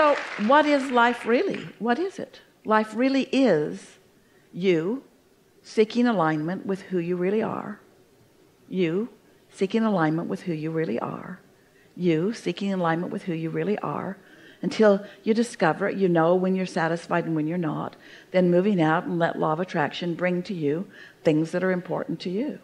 So what is life really? What is it? Life really is you seeking alignment with who you really are. You seeking alignment with who you really are. You seeking alignment with who you really are, until you discover it. You know when you're satisfied and when you're not. Then moving out and let law of attraction bring to you things that are important to you.